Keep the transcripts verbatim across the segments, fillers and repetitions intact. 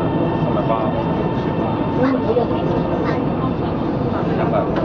三百八，三百六，两百五。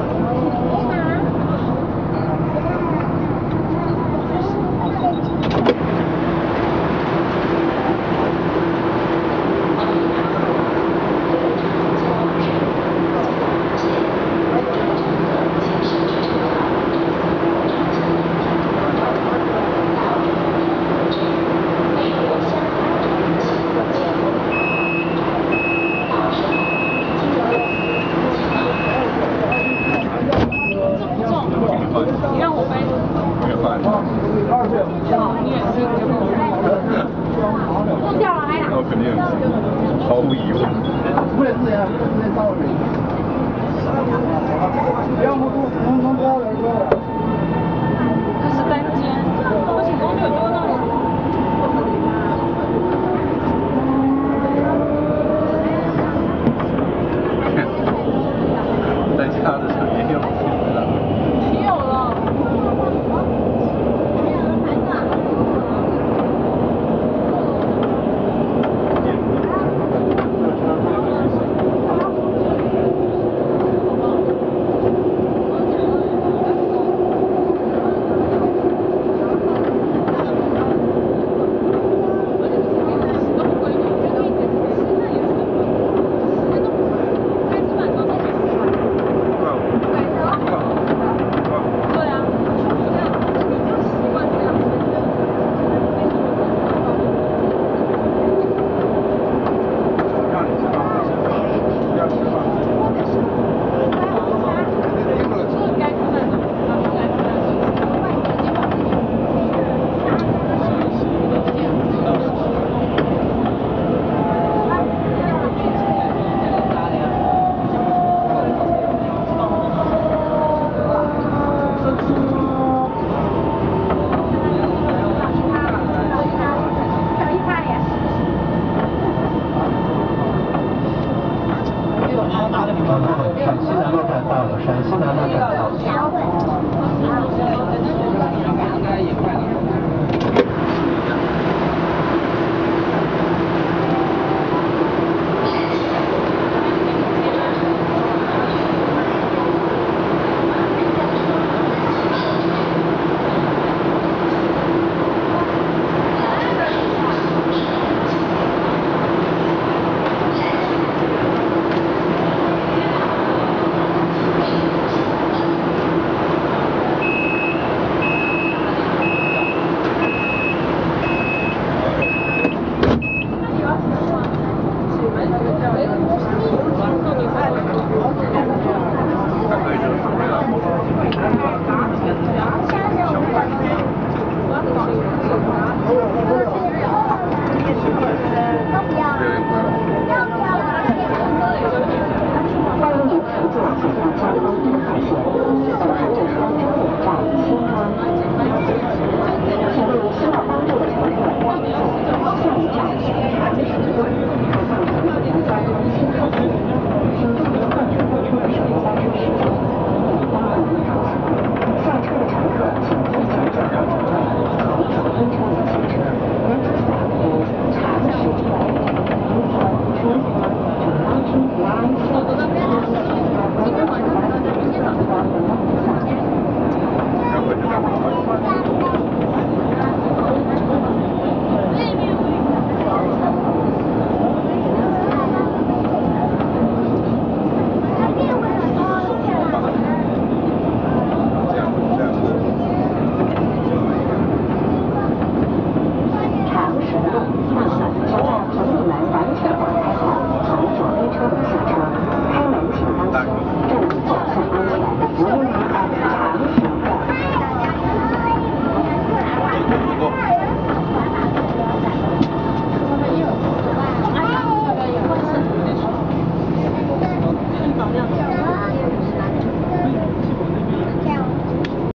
山西南那边到了，陕西南那边。